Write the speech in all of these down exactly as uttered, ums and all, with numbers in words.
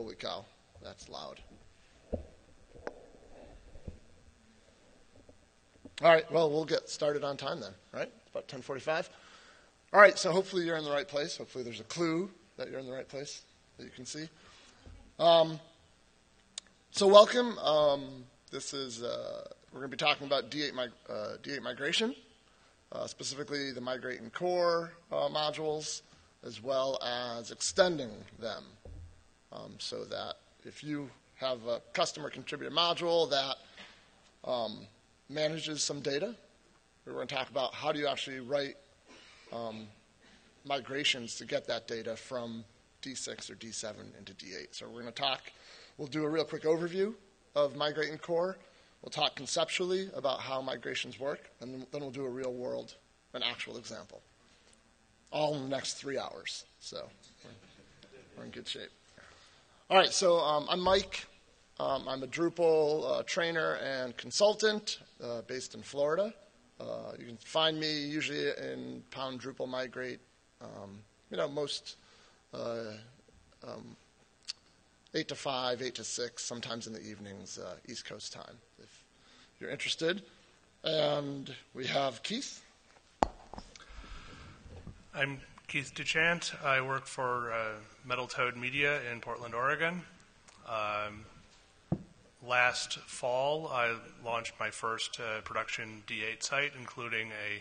Holy cow, that's loud. All right, well, we'll get started on time then, right? It's about ten forty-five. All right, so hopefully you're in the right place. Hopefully there's a clue that you're in the right place that you can see. Um, so welcome. Um, this is, uh, we're going to be talking about D eight, mig uh, D eight migration, uh, specifically the Migrate and Core uh, modules, as well as extending them, um, so that if you have a customer contributed module that um, manages some data. We're going to talk about how do you actually write um, migrations to get that data from D six or D seven into D eight. So we're going to talk, we'll do a real quick overview of Migrate and Core. We'll talk conceptually about how migrations work, and then we'll do a real world, an actual example. All in the next three hours. So we're, we're in good shape. All right, so um, I'm Mike. Um, I'm a Drupal uh, trainer and consultant uh, based in Florida. Uh, you can find me usually in Pound Drupal Migrate. Um, you know, most uh, um, eight to five, eight to six, sometimes in the evenings, uh, East Coast time, if you're interested. And we have Keith. I'm Keith Dechant. I work for uh, Metal Toad Media in Portland, Oregon. Um, Last fall, I launched my first uh, production D eight site, including a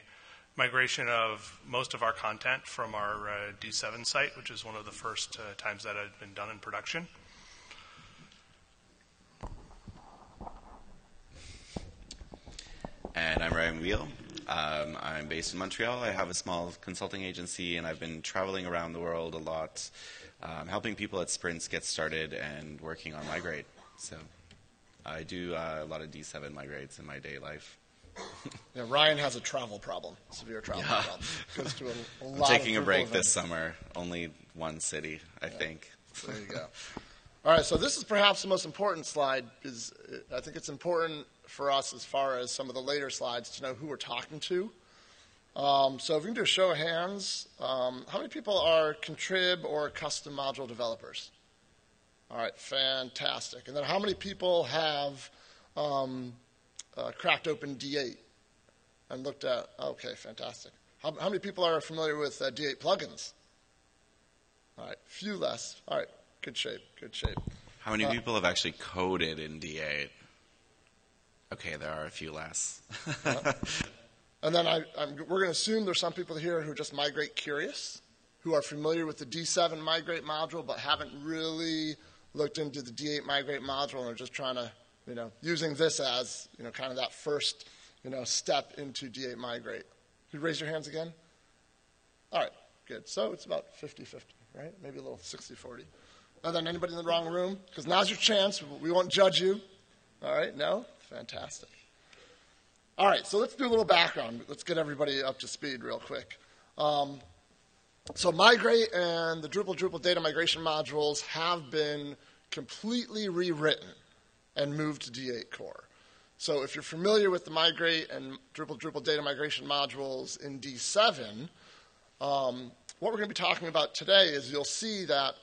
migration of most of our content from our uh, D seven site, which is one of the first uh, times that had been done in production. And I'm Ryan Wheel. Um, I'm based in Montreal. I have a small consulting agency, and I've been traveling around the world a lot, um, helping people at Sprints get started and working on Migrate. So I do uh, a lot of D seven migrates in my day life. Yeah, Ryan has a travel problem, severe travel yeah. problem. Goes to a, a I'm lot taking of a break events. This summer, only one city, I yeah. think. There you go. All right, so this is perhaps the most important slide. Is I think it's important for us as far as some of the later slides to know who we're talking to. Um, so if we can do a show of hands, um, how many people are contrib or custom module developers? All right, fantastic. And then how many people have um, uh, cracked open D eight and looked at, okay, fantastic. How, how many people are familiar with uh, D eight plugins? All right, few less. All right, good shape, good shape. How many uh, people have actually coded in D eight? Okay, there are a few less. Yeah. And then I, I'm, we're going to assume there's some people here who are just migrate curious, who are familiar with the D seven migrate module but haven't really looked into the D eight migrate module and are just trying to, you know, using this as, you know, kind of that first, you know, step into D eight migrate. Could you raise your hands again? All right, good. So it's about fifty fifty, right? Maybe a little sixty forty. And then anybody in the wrong room? Because now's your chance. We won't judge you. All right, no? Fantastic. All right, so let's do a little background. Let's get everybody up to speed real quick. Um, So Migrate and the Drupal Drupal data migration modules have been completely rewritten and moved to D eight Core. So if you're familiar with the Migrate and Drupal Drupal data migration modules in D seven, um, what we're going to be talking about today is you'll see that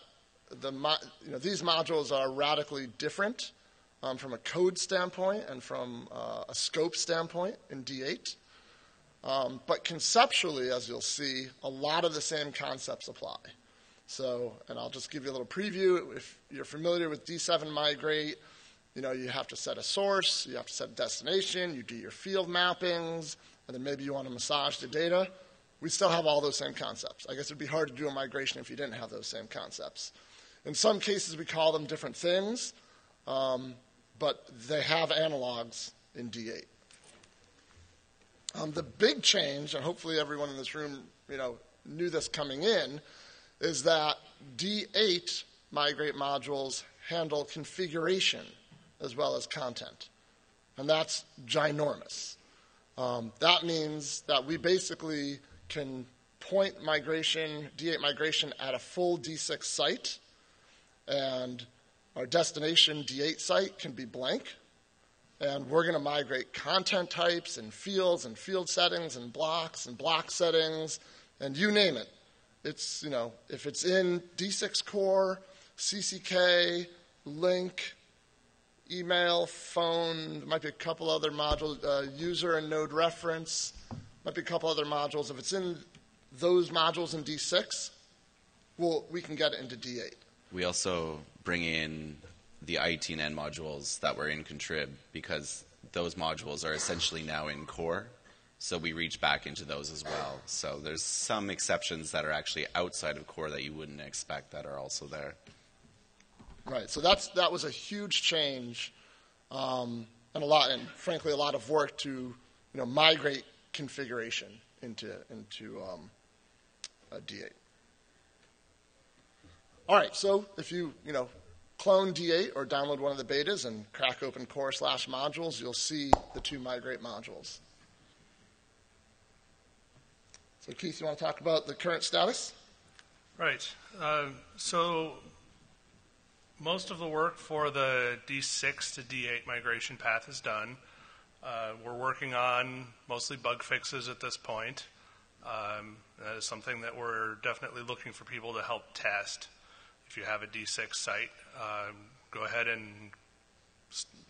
the mo you know, these modules are radically different um, from a code standpoint and from uh, a scope standpoint in D eight. Um, but conceptually, as you'll see, a lot of the same concepts apply. So, and I'll just give you a little preview. If you're familiar with D seven Migrate, you know, you have to set a source, you have to set a destination, you do your field mappings, and then maybe you want to massage the data. We still have all those same concepts. I guess it would be hard to do a migration if you didn't have those same concepts. In some cases, we call them different things, um, but they have analogs in D eight. Um, the big change, and hopefully everyone in this room, you know, knew this coming in, is that D eight migrate modules handle configuration as well as content. And that's ginormous. Um, that means that we basically can point migration, D eight migration at a full D six site, and our destination D eight site can be blank. And we're going to migrate content types and fields and field settings and blocks and block settings and you name it. It's, you know, if it's in D six Core, C C K, link, email, phone, there might be a couple other modules, uh, user and node reference, might be a couple other modules. If it's in those modules in D six, well, we can get it into D eight. We also bring in the I T and N modules that were in Contrib because those modules are essentially now in Core. So we reach back into those as well. So there's some exceptions that are actually outside of Core that you wouldn't expect that are also there. Right. So that's that was a huge change, um, and a lot, and frankly, a lot of work to you know migrate configuration into into um, a D eight. All right. So if you you know clone D eight or download one of the betas and crack open core slash modules, you'll see the two migrate modules. So Keith, you want to talk about the current status? Right. Uh, so. Most of the work for the D six to D eight migration path is done. Uh, we're working on mostly bug fixes at this point. Um, that is something that we're definitely looking for people to help test. If you have a D six site, um, go ahead and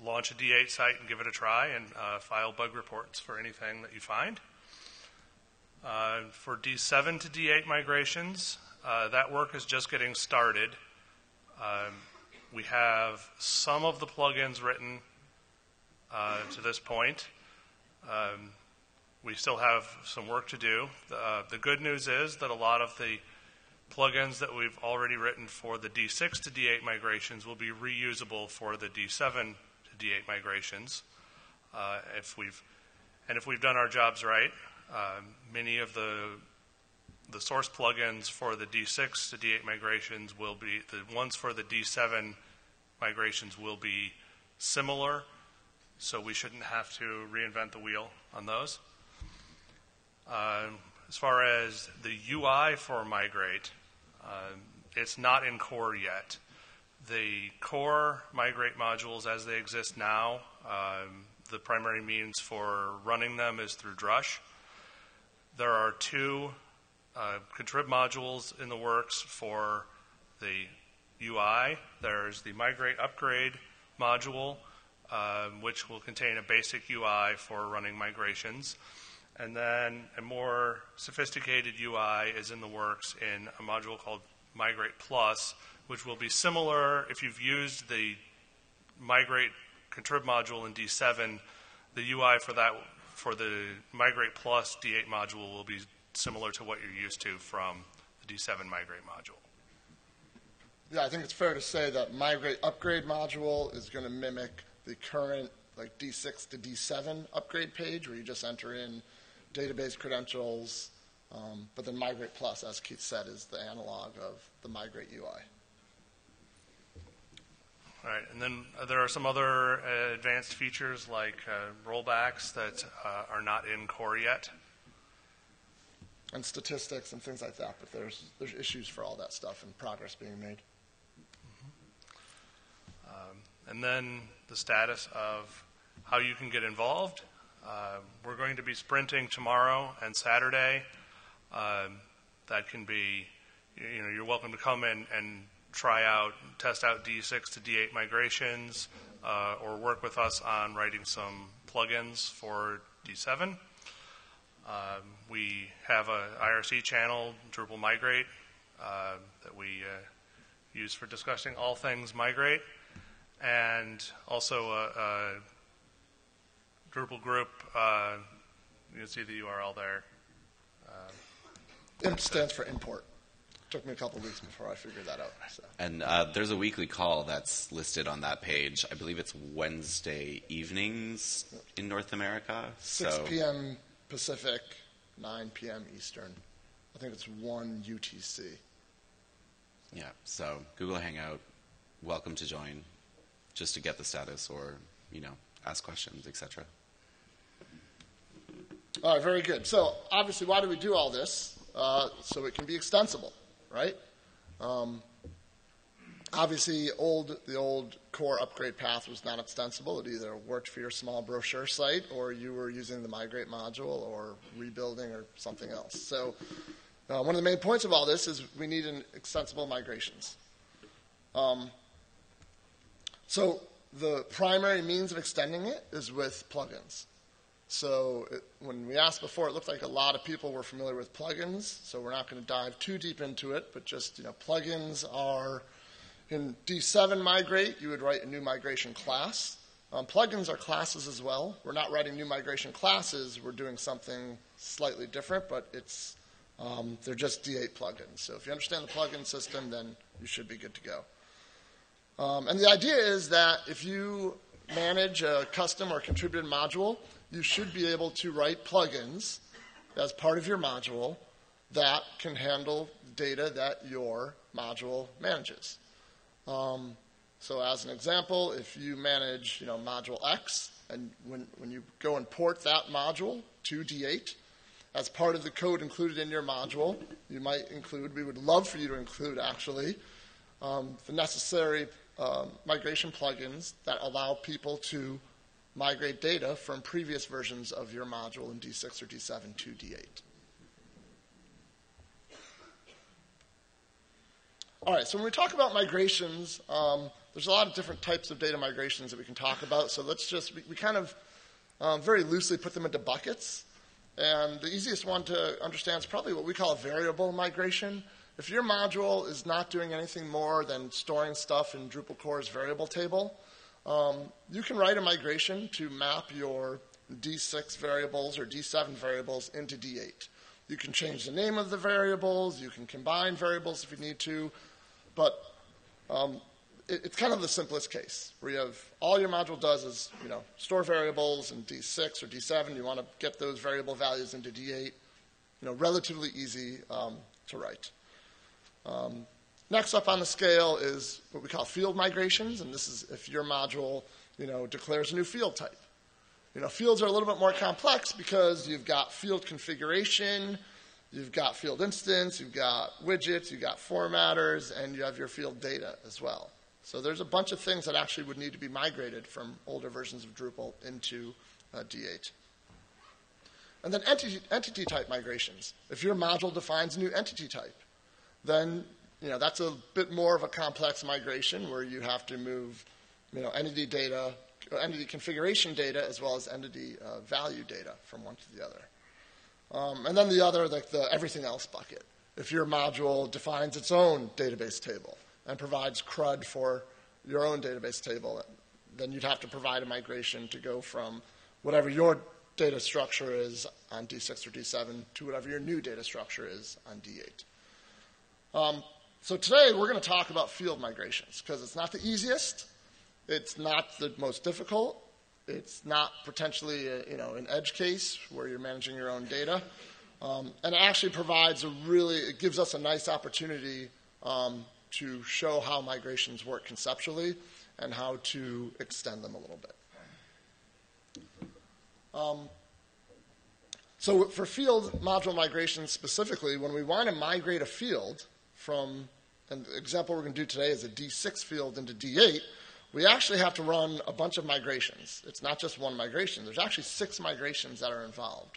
launch a D eight site and give it a try and uh, file bug reports for anything that you find. Uh, for D seven to D eight migrations, uh, that work is just getting started. Um, We have some of the plugins written uh, to this point. Um, we still have some work to do. The, uh, the good news is that a lot of the plugins that we've already written for the D six to D eight migrations will be reusable for the D seven to D eight migrations. Uh, if we've, and if we've done our jobs right, uh, many of the The source plugins for the D six to D eight migrations will be, the ones for the D seven migrations will be similar, so we shouldn't have to reinvent the wheel on those. Uh, as far as the U I for Migrate, uh, it's not in core yet. The core Migrate modules as they exist now, um, the primary means for running them is through Drush. There are two Uh, Contrib modules in the works for the U I. There's the Migrate Upgrade module, uh, which will contain a basic U I for running migrations. And then a more sophisticated U I is in the works in a module called Migrate Plus, which will be similar. If you've used the Migrate Contrib module in D seven, the U I for that, for the Migrate Plus D eight module will be similar to what you're used to from the D seven Migrate module. Yeah, I think it's fair to say that Migrate Upgrade module is going to mimic the current like D six to D seven upgrade page where you just enter in database credentials, um, but then Migrate Plus, as Keith said, is the analog of the Migrate U I. All right, and then uh, there are some other uh, advanced features like uh, rollbacks that uh, are not in core yet. And statistics and things like that, but there's there's issues for all that stuff and progress being made. Mm-hmm. Um, and then the status of how you can get involved. Uh, we're going to be sprinting tomorrow and Saturday. Um, that can be, you know, you're welcome to come in and try out, test out D six to D eight migrations, uh, or work with us on writing some plugins for D seven. Um, we have an I R C channel, Drupal Migrate, uh, that we uh, use for discussing all things Migrate, and also a, a Drupal group. Uh, you can see the U R L there. Uh, I M P stands for import. Took me a couple of weeks before I figured that out. So. And uh, there's a weekly call that's listed on that page. I believe it's Wednesday evenings in North America. six P M Pacific, nine P M Eastern. I think it's one U T C. Yeah, so Google Hangout, welcome to join just to get the status or, you know, ask questions, et cetera. All right, very good. So obviously, why do we do all this? Uh, so it can be extensible, right? Um, obviously, old the old core upgrade path was not extensible. It either worked for your small brochure site or you were using the Migrate module or rebuilding or something else. So uh, one of the main points of all this is we need an extensible migrations. Um, so the primary means of extending it is with plugins. So it, when we asked before, it looked like a lot of people were familiar with plugins, so we're not going to dive too deep into it, but just, you know, plugins are, in D seven Migrate, you would write a new migration class. Um, plugins are classes as well. We're not writing new migration classes, we're doing something slightly different, but it's, um, they're just D eight plugins. So if you understand the plugin system, then you should be good to go. Um, and the idea is that if you manage a custom or contributed module, you should be able to write plugins as part of your module that can handle data that your module manages. Um, so as an example, if you manage, you know, module X, and when, when you go and port that module to D eight, as part of the code included in your module, you might include, we would love for you to include actually, um, the necessary um, migration plugins that allow people to migrate data from previous versions of your module in D six or D seven to D eight. All right, so when we talk about migrations, um, there's a lot of different types of data migrations that we can talk about. So let's just, we, we kind of um, very loosely put them into buckets. And the easiest one to understand is probably what we call a variable migration. If your module is not doing anything more than storing stuff in Drupal core's variable table, um, you can write a migration to map your D six variables or D seven variables into D eight. You can change the name of the variables, you can combine variables if you need to. But um, it, it's kind of the simplest case where you have all your module does is, you know, store variables in D six or D seven. You want to get those variable values into D eight. You know, relatively easy um, to write. Um, next up on the scale is what we call field migrations, and this is if your module, you know, declares a new field type. You know, fields are a little bit more complex because you've got field configuration. You've got field instance, you've got widgets, you've got formatters, and you have your field data as well. So there's a bunch of things that actually would need to be migrated from older versions of Drupal into uh, D eight. And then entity, entity type migrations. If your module defines a new entity type, then, you know, that's a bit more of a complex migration where you have to move, you know, entity data, entity configuration data as well as entity uh, value data from one to the other. Um, and then the other, like the everything else bucket. If your module defines its own database table and provides C R U D for your own database table, then you'd have to provide a migration to go from whatever your data structure is on D six or D seven to whatever your new data structure is on D eight. Um, so today we're going to talk about field migrations because it's not the easiest, it's not the most difficult, it's not potentially a, you know, an edge case where you're managing your own data. Um, and it actually provides a really, it gives us a nice opportunity um, to show how migrations work conceptually and how to extend them a little bit. Um, so for field module migrations specifically, when we want to migrate a field from, and the example we're going to do today is a D six field into D eight, we actually have to run a bunch of migrations. It's not just one migration. There's actually six migrations that are involved.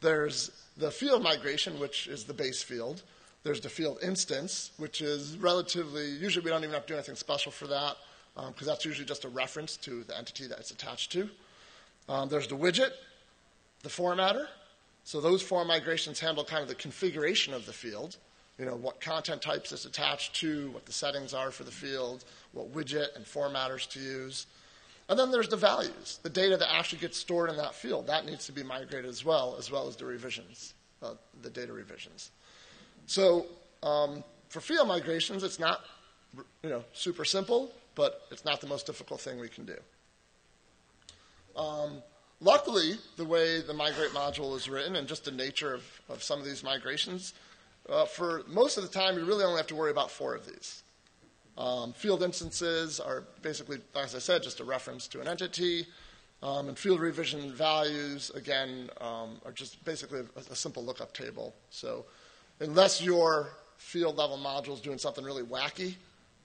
There's the field migration, which is the base field. There's the field instance, which is relatively, usually we don't even have to do anything special for that because um, that's usually just a reference to the entity that it's attached to. Um, there's the widget, the formatter. So those four migrations handle kind of the configuration of the field. You know, what content types it's attached to, what the settings are for the field, what widget and formatters to use. And then there's the values, the data that actually gets stored in that field. That needs to be migrated as well, as well as the revisions, uh, the data revisions. So um, for field migrations, it's not, you know, super simple, but it's not the most difficult thing we can do. Um, luckily, the way the Migrate module is written and just the nature of, of some of these migrations, Uh, for most of the time, you really only have to worry about four of these. Um, field instances are basically, as I said, just a reference to an entity. Um, and field revision values, again, um, are just basically a, a simple lookup table. So unless your field-level module is doing something really wacky,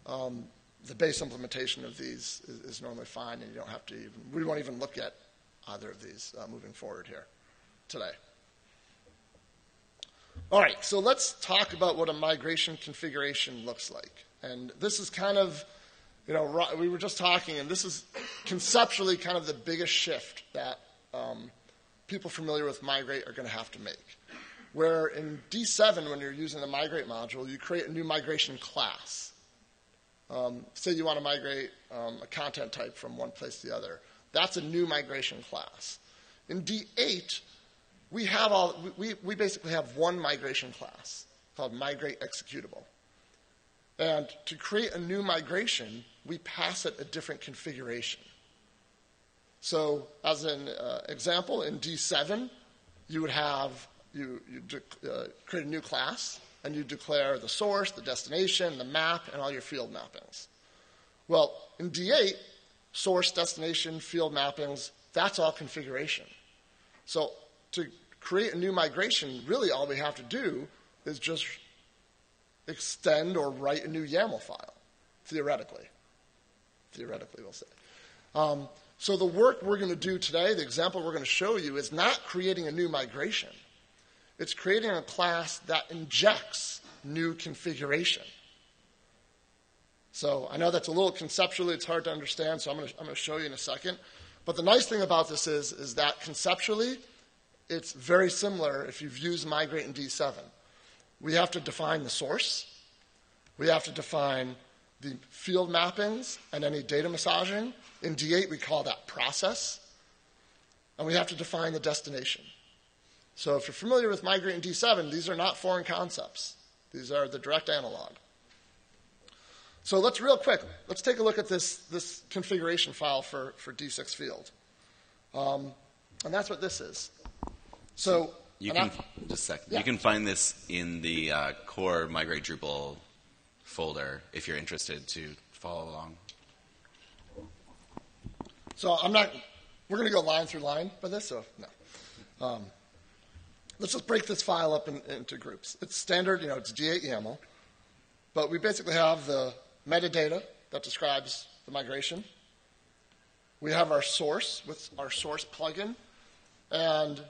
um, the base implementation of these is, is normally fine, and you don't have to even, we won't even look at either of these uh, moving forward here today. All right, so let's talk about what a migration configuration looks like. And this is kind of, you know, we were just talking, and this is conceptually kind of the biggest shift that um, people familiar with Migrate are going to have to make. Where in D seven, when you're using the Migrate module, you create a new migration class. Um, say you want to migrate um, a content type from one place to the other. That's a new migration class. In D eight, we have all we, we basically have one migration class called Migrate Executable. And to create a new migration, we pass it a different configuration. So as an uh, example, in D seven, you would have you, you uh, create a new class, and you declare the source, the destination, the map, and all your field mappings. Well, in D eight, source, destination, field mappings, that's all configuration. So to create a new migration, really all we have to do is just extend or write a new YAML file, theoretically. Theoretically, we'll say. Um, so the work we're going to do today, the example we're going to show you, is not creating a new migration. It's creating a class that injects new configuration. So I know that's a little conceptually, it's hard to understand, so I'm going to, I'm going to show you in a second. But the nice thing about this is, is that conceptually, it's very similar if you've used Migrate in D seven. We have to define the source. We have to define the field mappings and any data massaging. In D eight, we call that process. And we have to define the destination. So if you're familiar with Migrate in D seven, these are not foreign concepts. These are the direct analog. So let's real quick, let's take a look at this, this configuration file for, for D six field. Um, and that's what this is. So you can, I, just a second. Yeah. You can find this in the uh, core Migrate Drupal folder if you're interested to follow along. So I'm not, we're going to go line through line by this, so no. Um, let's just break this file up in, into groups. It's standard, you know, it's D eight YAML, but we basically have the metadata that describes the migration. We have our source with our source plugin, and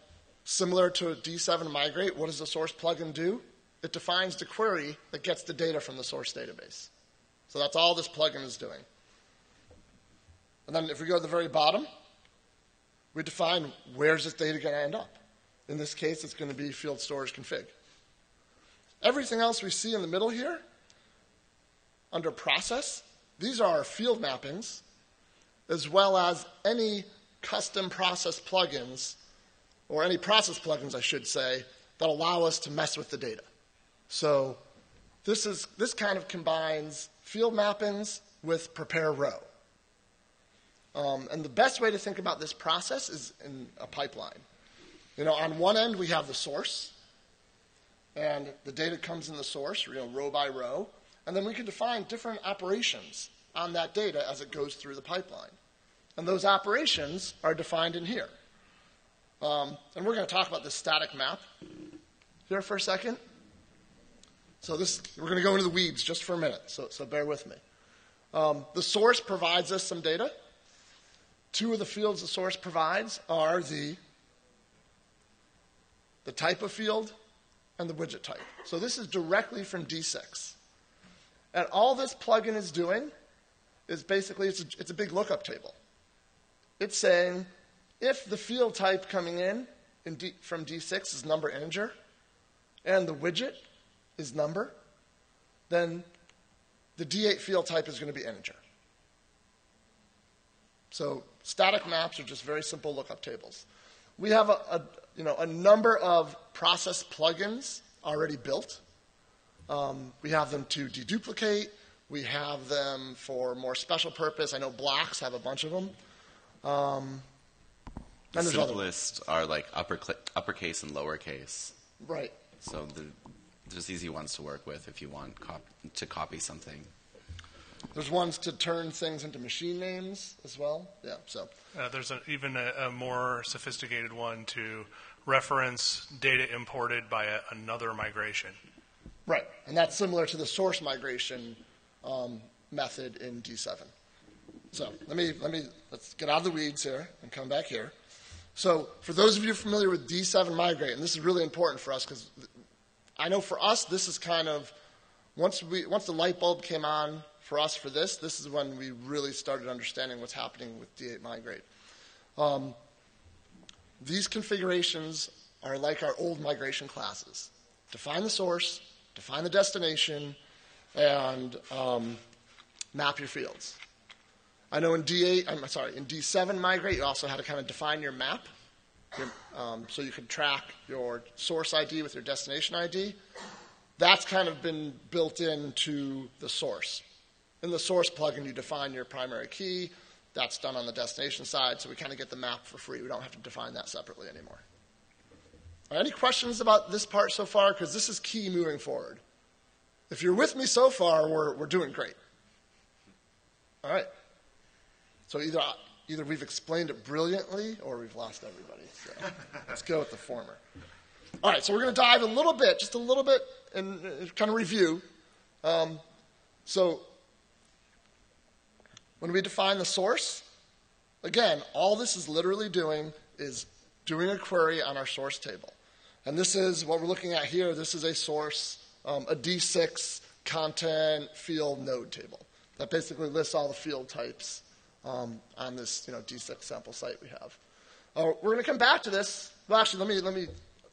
similar to D seven Migrate, what does the source plugin do? It defines the query that gets the data from the source database. So that's all this plugin is doing. And then if we go to the very bottom, we define where's this data going to end up. In this case, it's going to be field storage config. Everything else we see in the middle here, under process, these are our field mappings, as well as any custom process plugins, or any process plugins, I should say, that allow us to mess with the data. So this, is, this kind of combines field mappings with prepare row. Um, and the best way to think about this process is in a pipeline. You know, on one end, we have the source, and the data comes in the source, you know, row by row, and then we can define different operations on that data as it goes through the pipeline. And those operations are defined in here. Um, and we're going to talk about this static map here for a second. So this, we're going to go into the weeds just for a minute, so, so bear with me. Um, the source provides us some data. Two of the fields the source provides are the the type of field, and the widget type. So this is directly from D six. And all this plugin is doing is basically it's a, it's a big lookup table. It's saying if the field type coming in, in D, from D six is number integer, and the widget is number, then the D eight field type is going to be integer. So static maps are just very simple lookup tables. We have a, a you know, a number of process plugins already built. Um, we have them to deduplicate. We have them for more special purpose. I know blocks have a bunch of them. Um, the and simplest are like upper uppercase and lowercase. Right. So the, there's easy ones to work with if you want cop to copy something. There's ones to turn things into machine names as well. Yeah. So uh, there's a, even a, a more sophisticated one to reference data imported by a, another migration. Right, and that's similar to the source migration um, method in D seven. So let me let me let's get out of the weeds here and come back here. So for those of you familiar with D seven Migrate, and this is really important for us because I know for us this is kind of Once, we, once the light bulb came on for us for this, this is when we really started understanding what's happening with D eight Migrate. Um, these configurations are like our old migration classes. Define the source, define the destination, and um, map your fields. I know in D eight, I'm sorry, in D seven Migrate, you also had to kind of define your map. Your, um, so you could track your source I D with your destination I D. That's kind of been built into the source. In the source plugin, you define your primary key. That's done on the destination side, so we kind of get the map for free. We don't have to define that separately anymore. All right, any questions about this part so far? Because this is key moving forward. If you're with me so far, we're, we're doing great. All right. So either Either we've explained it brilliantly or we've lost everybody. So let's go with the former. All right, so we're going to dive a little bit, just a little bit, and kind of review. Um, so when we define the source, again, all this is literally doing is doing a query on our source table. And this is what we're looking at here. This is a source, um, a D six content field node table that basically lists all the field types Um, on this, you know, D six sample site we have. Uh, we're going to come back to this. Well, actually, let me, let me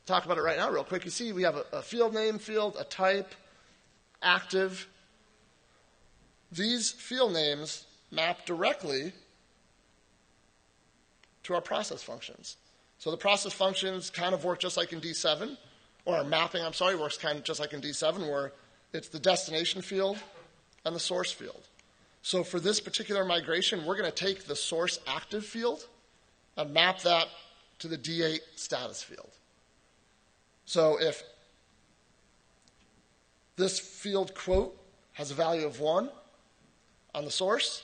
talk about it right now real quick. You see we have a, a field name field, a type, active. These field names map directly to our process functions. So the process functions kind of work just like in D seven, or our mapping, I'm sorry, works kind of just like in D seven, where it's the destination field and the source field. So for this particular migration, we're going to take the source active field and map that to the D eight status field. So if this field quote has a value of one on the source,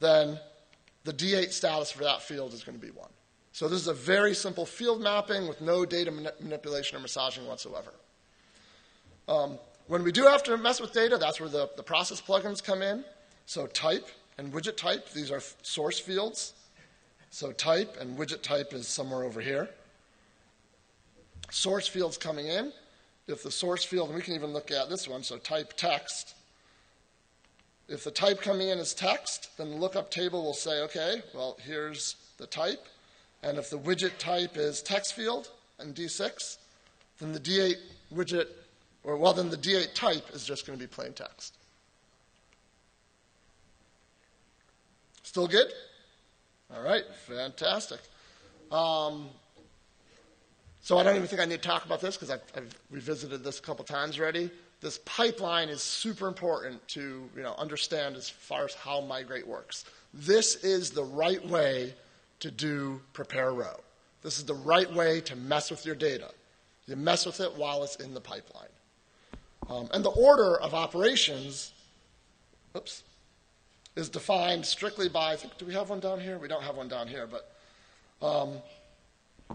then the D eight status for that field is going to be one. So this is a very simple field mapping with no data manipulation or massaging whatsoever. Um, when we do have to mess with data, that's where the, the process plugins come in. So type and widget type, these are source fields. So type and widget type is somewhere over here. Source fields coming in. If the source field, and we can even look at this one, so type text. If the type coming in is text, then the lookup table will say, okay, well, here's the type. And if the widget type is text field in D six, then the D eight widget, or well, then the D eight type is just going to be plain text. Still good? All right, fantastic. Um, so I don't even think I need to talk about this because I've, I've revisited this a couple times already. This pipeline is super important to you know, understand as far as how Migrate works. This is the right way to do prepare row. This is the right way to mess with your data. You mess with it while it's in the pipeline. Um, and the order of operations, oops, is defined strictly by, I think, do we have one down here? We don't have one down here, but um,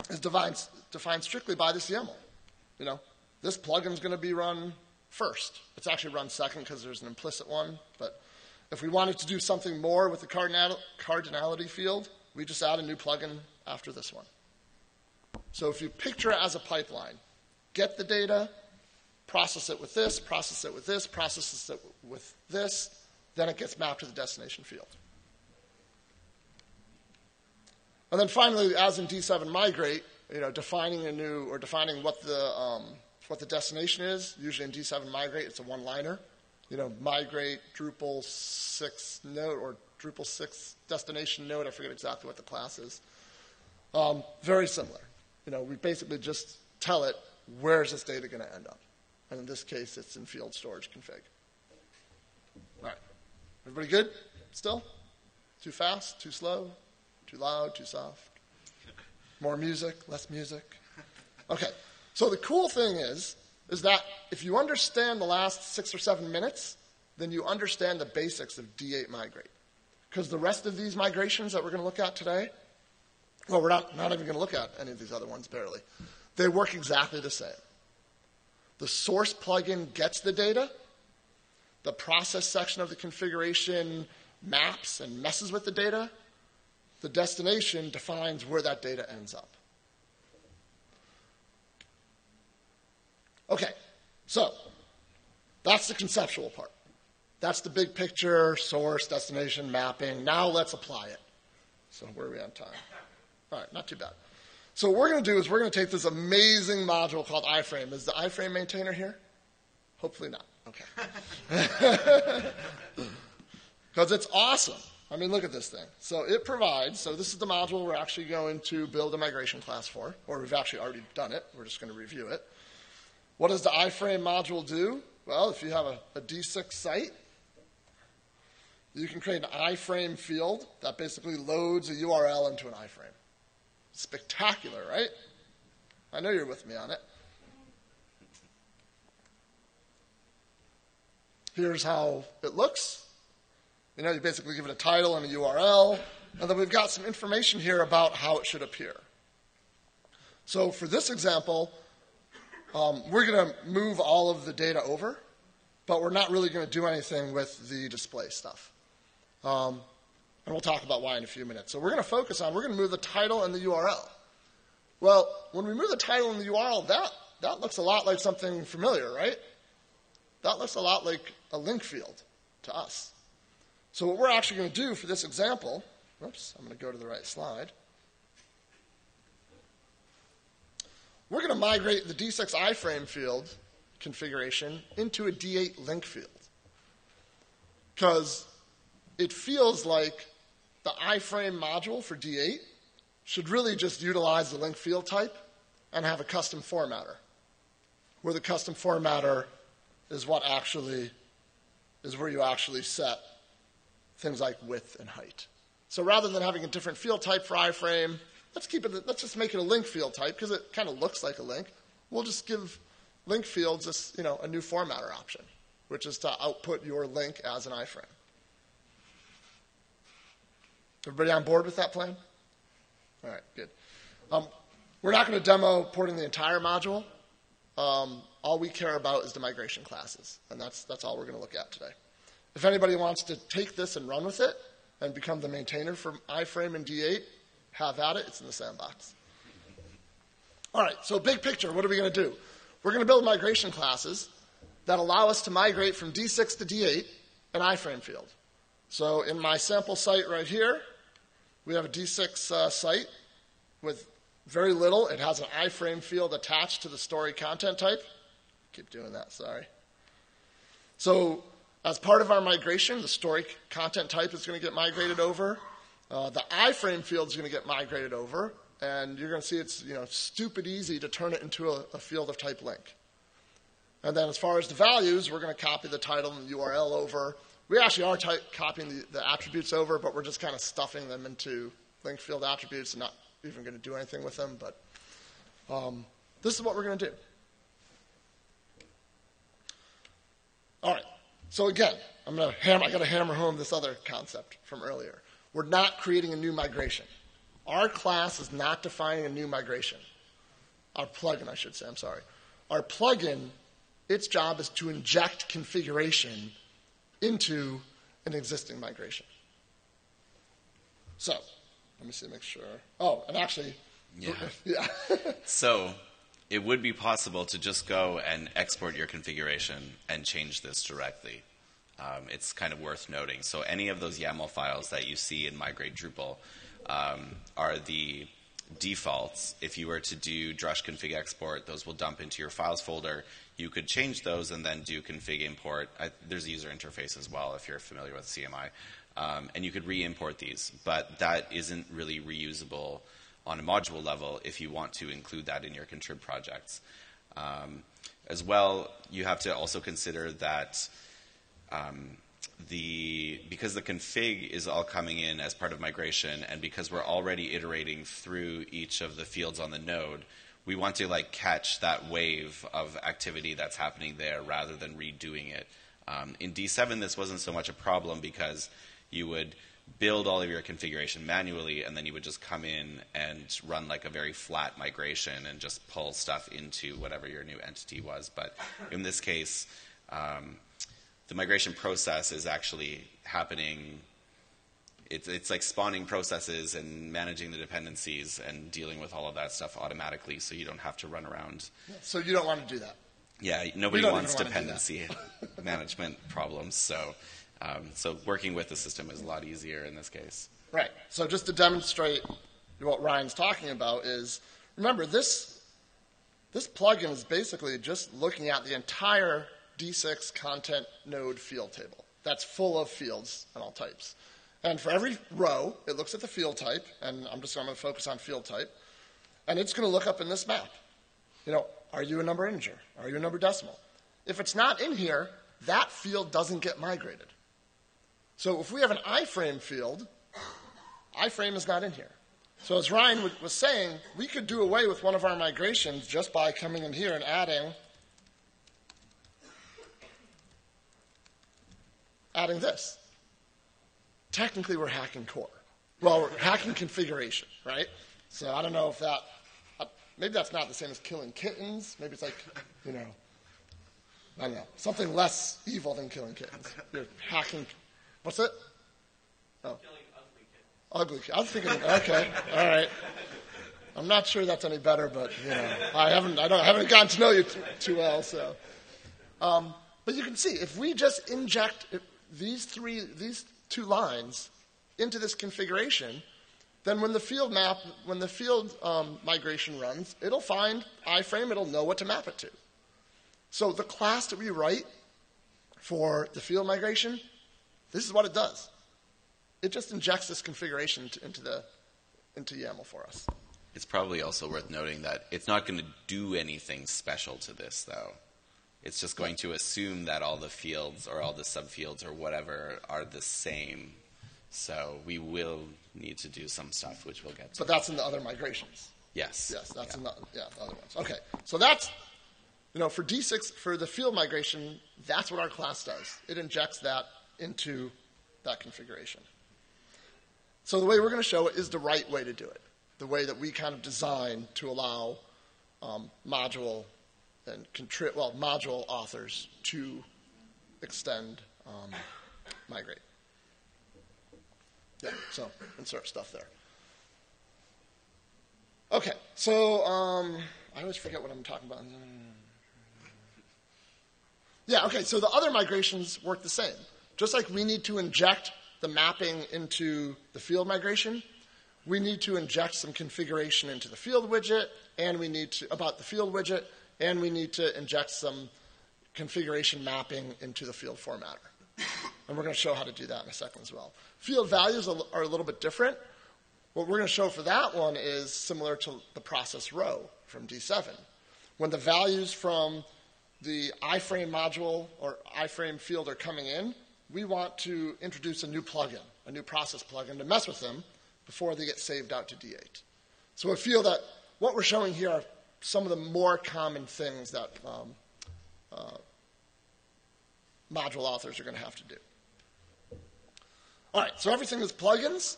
is defined, defined strictly by this YAML. You know, this plugin's going to be run first. It's actually run second because there's an implicit one, but if we wanted to do something more with the cardinal, cardinality field, we just add a new plugin after this one. So if you picture it as a pipeline, get the data, process it with this, process it with this, process it with this, then it gets mapped to the destination field. And then finally, as in D seven Migrate, you know, defining a new, or defining what the, um, what the destination is, usually in D seven Migrate, it's a one-liner. You know, migrate Drupal six node, or Drupal six destination node, I forget exactly what the class is. Um, very similar. You know, we basically just tell it, where's this data gonna end up? And in this case, it's in field storage config. All right. Everybody good? Still? Too fast? Too slow? Too loud? Too soft? More music? Less music? Okay. So the cool thing is, is that if you understand the last six or seven minutes, then you understand the basics of D eight Migrate. Because the rest of these migrations that we're going to look at today, well, we're not, not even going to look at any of these other ones, barely. They work exactly the same. The source plugin gets the data. The process section of the configuration maps and messes with the data. The destination defines where that data ends up. Okay, so That's the conceptual part. That's the big picture, source, destination, mapping. Now let's apply it. So where are we on time? All right, not too bad. So what we're going to do is we're going to take this amazing module called iframe. Is the iframe maintainer here? Hopefully not. Okay. Because it's awesome. I mean, look at this thing. So it provides, so this is the module we're actually going to build a migration class for, or we've actually already done it. We're just going to review it. What does the iframe module do? Well, if you have a, a D six site, you can create an iframe field that basically loads a U R L into an iframe. Spectacular, right? I know you're with me on it. Here's how it looks. You know, you basically give it a title and a U R L, and then we've got some information here about how it should appear. So for this example, um, we're going to move all of the data over, but we're not really going to do anything with the display stuff. Um, and we'll talk about why in a few minutes. So we're going to focus on, we're going to move the title and the U R L. Well, when we move the title and the U R L, that, that looks a lot like something familiar, right? That looks a lot like a link field to us. So what we're actually going to do for this example, whoops, I'm going to go to the right slide. We're going to migrate the D six iframe field configuration into a D eight link field. Because it feels like the iframe module for D eight should really just utilize the link field type and have a custom formatter, where the custom formatter is what actually is where you actually set things like width and height. So rather than having a different field type for iframe, let's keep it, let's just make it a link field type because it kind of looks like a link. We'll just give link fields this, you know, a new formatter option, which is to output your link as an iframe. Everybody on board with that plan? All right, good. Um, we're not going to demo porting the entire module. Um, all we care about is the migration classes, and that's, that's all we're going to look at today. If anybody wants to take this and run with it and become the maintainer for iframe and D eight, have at it. It's in the sandbox. All right, so big picture, what are we going to do? We're going to build migration classes that allow us to migrate from D six to D eight an iframe field. So in my sample site right here, we have a D six uh, site with very little. It has an iframe field attached to the story content type. Keep doing that, sorry. So as part of our migration, the story content type is going to get migrated over. Uh, the iframe field is going to get migrated over. And you're going to see it's, you know, stupid easy to turn it into a, a field of type link. And then as far as the values, we're going to copy the title and the U R L over. We actually are type, copying the, the attributes over, but we're just kind of stuffing them into link field attributes and not even going to do anything with them. But um, this is what we're going to do. All right. So again, I'm going to hammer, I got to hammer home this other concept from earlier. We're not creating a new migration. Our class is not defining a new migration. Our plugin, I should say, I'm sorry. Our plugin, its job is to inject configuration into an existing migration. So, let me see, make sure. Oh, and actually, yeah. yeah. So it would be possible to just go and export your configuration and change this directly. Um, it's kind of worth noting. So any of those YAML files that you see in Migrate Drupal um, are the defaults. If you were to do Drush config export, those will dump into your files folder. You could change those and then do config import. I, there's a user interface as well if you're familiar with C M I. Um, and you could re-import these. But that isn't really reusable on a module level if you want to include that in your contrib projects. Um, as well, you have to also consider that um, the because the config is all coming in as part of migration, and because we're already iterating through each of the fields on the node, we want to like catch that wave of activity that's happening there rather than redoing it. Um, in D seven, this wasn't so much a problem because you would build all of your configuration manually, and then you would just come in and run like a very flat migration and just pull stuff into whatever your new entity was. But in this case, um, the migration process is actually happening. It's, it's like spawning processes and managing the dependencies and dealing with all of that stuff automatically, so you don't have to run around. So you don't want to do that. Yeah, nobody wants dependency management problems. So, um, so working with the system is a lot easier in this case. Right. So just to demonstrate what Ryan's talking about is, remember, this, this plugin is basically just looking at the entire D six content node field table. That's full of fields and all types. And for every row, it looks at the field type, and I'm just going to focus on field type, and it's going to look up in this map. You know, are you a number integer? Are you a number decimal? If it's not in here, that field doesn't get migrated. So if we have an iframe field, iframe is not in here. So as Ryan was saying, we could do away with one of our migrations just by coming in here and adding, adding this. Technically, we're hacking core. Well, we're hacking configuration, right? So I don't know if that, maybe that's not the same as killing kittens. Maybe it's like, you know, I don't know, something less evil than killing kittens. You're hacking, what's it? Oh. Ugly. I was thinking. Okay. All right. I'm not sure that's any better, but you know, I haven't. I don't. I haven't gotten to know you too, too well. So, um, but you can see if we just inject these three, these two lines into this configuration, then when the field map, when the field um, migration runs, it'll find iframe. It'll know what to map it to. So the class that we write for the field migration, this is what it does. It just injects this configuration to, into the into YAML for us. It's probably also worth noting that it's not going to do anything special to this, though. It's just going to assume that all the fields or all the subfields or whatever are the same. So we will need to do some stuff, which we'll get to. But that's in the other migrations. Yes. Yes, that's yeah. in the, yeah, the other ones. Okay. So that's, you know, for D six, for the field migration, that's what our class does. It injects that into that configuration. So the way we're going to show it is the right way to do it, the way that we kind of design to allow um, module and contri well module authors to extend um, migrate. Yeah, so insert stuff there. Okay, so um, I always forget what I'm talking about. Yeah, okay, so the other migrations work the same. Just like we need to inject the mapping into the field migration, we need to inject some configuration into the field widget, and we need to about the field widget, and we need to inject some configuration mapping into the field formatter. And we're going to show how to do that in a second as well. Field values are a little bit different. What we're going to show for that one is similar to the process row from D seven. When the values from the iframe module or iframe field are coming in, we want to introduce a new plugin, a new process plugin, to mess with them before they get saved out to D eight. So we feel that what we're showing here are some of the more common things that um, uh, module authors are going to have to do. All right, so everything is plugins.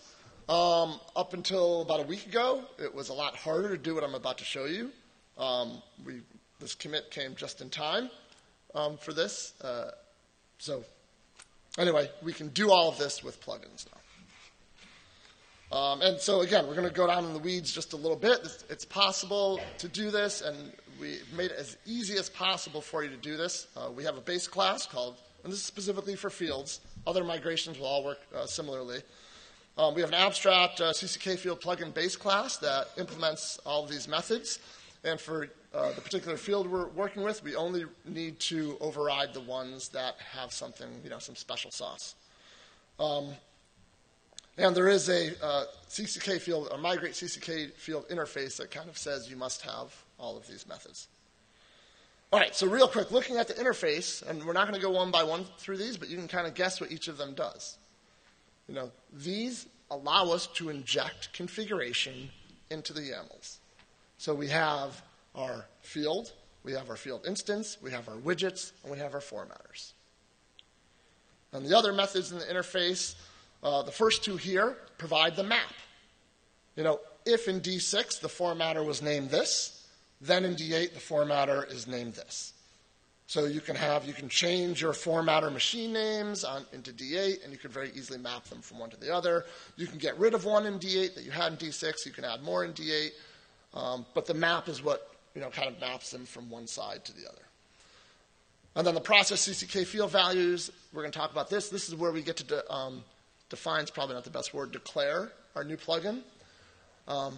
Um, up until about a week ago, it was a lot harder to do what I'm about to show you. Um, we, this commit came just in time um, for this. Uh, so. Anyway, we can do all of this with plugins now. Um, and so again, we're going to go down in the weeds just a little bit. It's, it's possible to do this, and we made it as easy as possible for you to do this. Uh, we have a base class called, and this is specifically for fields. Other migrations will all work uh, similarly. Um, we have an abstract uh, C C K field plugin base class that implements all of these methods. And for uh, the particular field we're working with, we only need to override the ones that have something, you know, some special sauce. Um, and there is a uh, C C K field, a migrate C C K field interface that kind of says you must have all of these methods. All right, so real quick, looking at the interface, and we're not going to go one by one through these, but you can kind of guess what each of them does. You know, these allow us to inject configuration into the YAMLs. So we have our field, we have our field instance, we have our widgets, and we have our formatters. And the other methods in the interface, uh, the first two here provide the map. You know, if in D six the formatter was named this, then in D eight the formatter is named this. So you can have, you can change your formatter machine names on, into D eight, and you can very easily map them from one to the other. You can get rid of one in D eight that you had in D six, you can add more in D eight. Um, but the map is what, you know, kind of maps them from one side to the other. And then the process C C K field values, we're going to talk about this. This is where we get to de um, define, it's probably not the best word, declare our new plugin, um,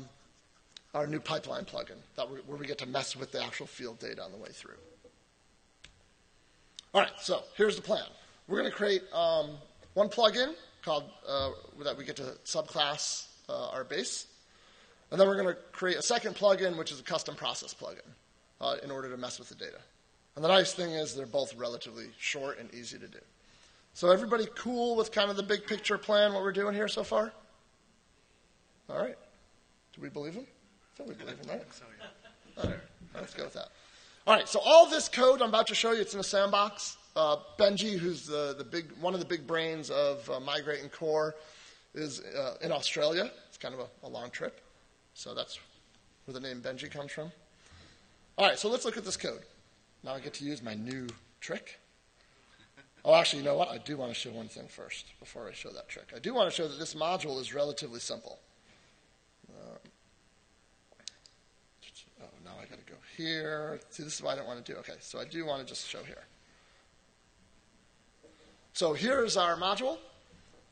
our new pipeline plugin, that we, where we get to mess with the actual field data on the way through. All right, so here's the plan. We're going to create um, one plugin called uh, that we get to subclass uh, our base. And then we're going to create a second plugin, which is a custom process plugin, uh, in order to mess with the data. And the nice thing is they're both relatively short and easy to do. So everybody cool with kind of the big picture plan, what we're doing here so far? All right. Do we believe him? I thought we believe him, right? All right. Let's go with that. All right. So all this code I'm about to show you, it's in a sandbox. Uh, Benji, who's the, the big, one of the big brains of uh, Migrate and Core, is uh, in Australia. It's kind of a, a long trip. So that's where the name Benji comes from. All right, so let's look at this code. Now I get to use my new trick. Oh, actually, you know what? I do want to show one thing first before I show that trick. I do want to show that this module is relatively simple. Um, oh, now I got to go here. See, this is what I don't want to do. Okay, so I do want to just show here. So here's our module.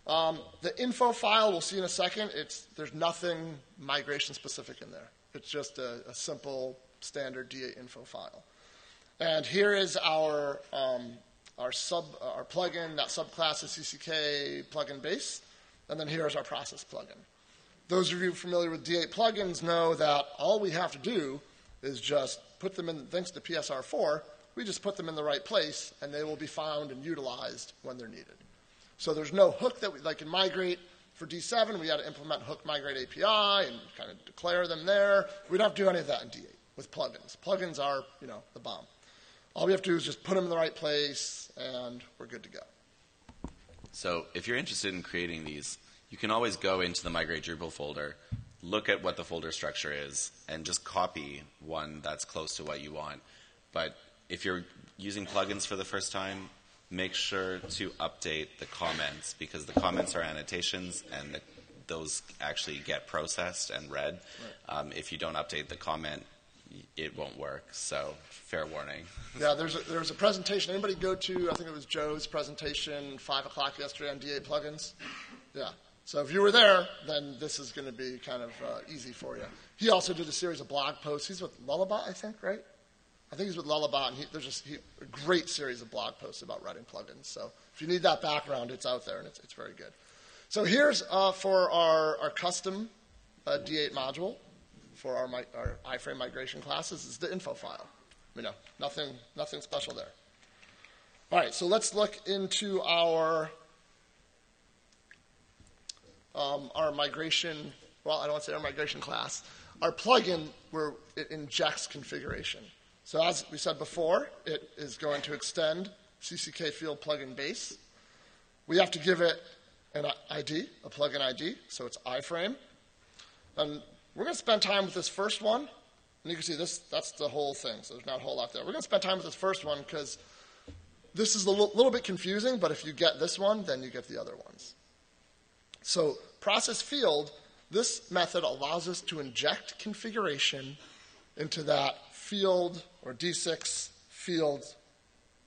Um, the info file we'll see in a second. It's, there's nothing migration specific in there. It's just a, a simple standard D eight info file. And here is our um, our sub uh, our plugin. That subclass is C C K plugin base. And then here is our process plugin. Those of you familiar with D eight plugins know that all we have to do is just put them in. Thanks to P S R four, we just put them in the right place, and they will be found and utilized when they're needed. So there's no hook that we, like in Migrate for D seven, we had to implement hook migrate A P I and kind of declare them there. We don't have to do any of that in D eight with plugins. Plugins are, you know, the bomb. All we have to do is just put them in the right place and we're good to go. So if you're interested in creating these, you can always go into the Migrate Drupal folder, look at what the folder structure is, and just copy one that's close to what you want. But if you're using plugins for the first time, make sure to update the comments, because the comments are annotations and the, those actually get processed and read. Right. Um, if you don't update the comment, it won't work. So fair warning. Yeah, there's a, there's a presentation. Anybody go to, I think it was Joe's presentation, five o'clock yesterday on D eight plugins? Yeah. So if you were there, then this is going to be kind of uh, easy for you. He also did a series of blog posts. He's with Lullabot, I think, right? I think he's with Lullabot, and he, there's just he, a great series of blog posts about writing plugins. So if you need that background, it's out there, and it's, it's very good. So here's uh, for our, our custom uh, D eight module for our, our iframe migration classes is the info file. You know, nothing, nothing special there. All right, so let's look into our, um, our migration, well, I don't want to say our migration class, our plugin where it injects configuration. So as we said before, it is going to extend C C K field plugin base. We have to give it an I D, a plugin I D, so it's iframe. And we're going to spend time with this first one. And you can see this, that's the whole thing, so there's not a whole lot there. We're going to spend time with this first one because this is a little, little bit confusing, but if you get this one, then you get the other ones. So process field, this method allows us to inject configuration into that field, or D six field,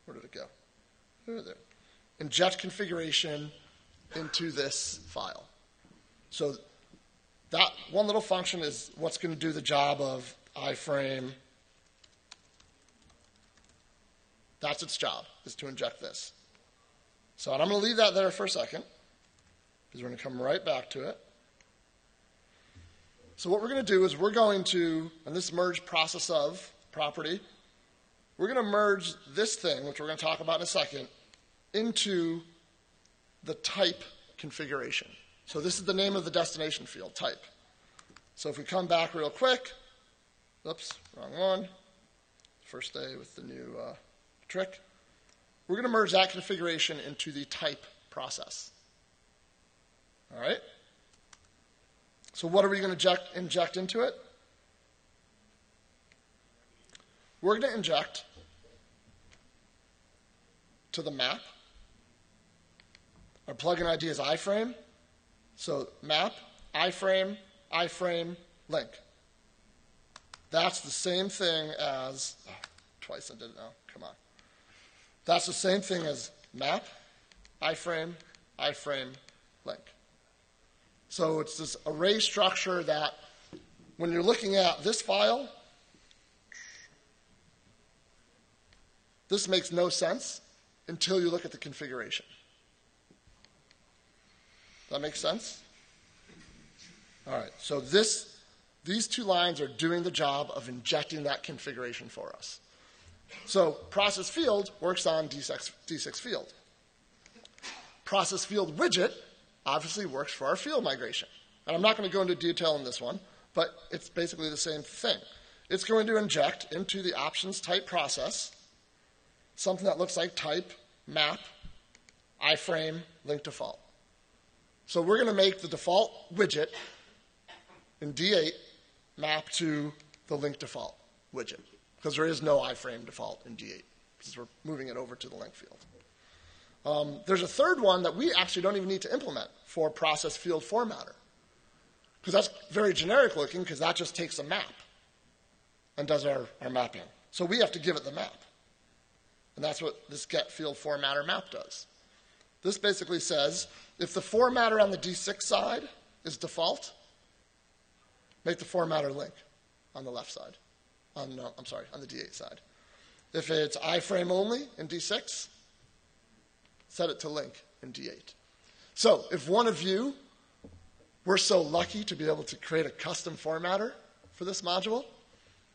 where did it go? There, there. Inject configuration into this file. So that one little function is what's going to do the job of iframe. That's its job, is to inject this. So and I'm going to leave that there for a second, because we're going to come right back to it. So what we're going to do is we're going to, in this merge process of property, we're going to merge this thing, which we're going to talk about in a second, into the type configuration. So this is the name of the destination field, type. So if we come back real quick, oops, wrong one. First day with the new uh, trick. We're going to merge that configuration into the type process. All right? So what are we going to inject, inject into it? We're going to inject to the map. Our plugin I D is iframe. So map, iframe, iframe, link. That's the same thing as, oh, twice I did it now, come on. That's the same thing as map, iframe, iframe, link. So it's this array structure that when you're looking at this file, this makes no sense until you look at the configuration. That makes sense? All right, so this, these two lines are doing the job of injecting that configuration for us. So process field works on D six, D six field. Process field widget obviously works for our field migration. And I'm not going to go into detail on this one, but it's basically the same thing. It's going to inject into the options type process something that looks like type, map, iframe, link default. So we're going to make the default widget in D eight map to the link default widget, because there is no iframe default in D eight, because we're moving it over to the link field. Um, there's a third one that we actually don't even need to implement for process field formatter, because that's very generic looking, because that just takes a map and does our, our mapping. So we have to give it the map. And that's what this get field formatter map does. This basically says, if the formatter on the D six side is default, make the formatter link on the left side. On, no, I'm sorry, on the D eight side. If it's iframe only in D six, set it to link in D eight. So if one of you were so lucky to be able to create a custom formatter for this module,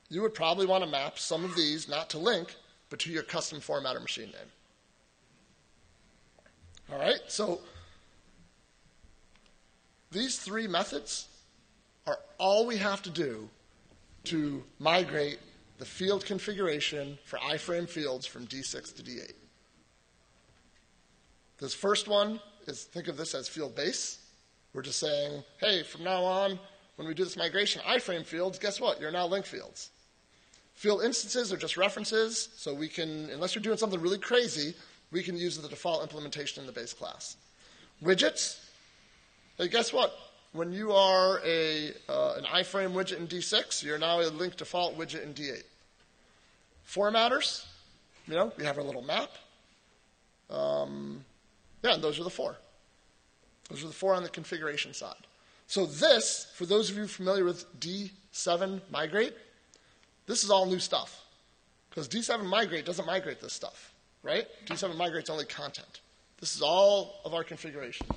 you would probably want to map some of these not to link, but to your custom formatter machine name. All right, so these three methods are all we have to do to migrate the field configuration for iframe fields from D six to D eight. This first one is, think of this as field base. We're just saying, hey, from now on, when we do this migration, iframe fields, guess what? You're now link fields. Field instances are just references, so we can, unless you're doing something really crazy, we can use the default implementation in the base class. Widgets, hey, guess what? When you are a, uh, an iframe widget in D six, you're now a link default widget in D eight. Formatters, you know, we have our little map. Um, yeah, and those are the four. Those are the four on the configuration side. So this, for those of you familiar with D seven Migrate, this is all new stuff. Because D seven Migrate doesn't migrate this stuff, right? D seven Migrate's only content. This is all of our configuration.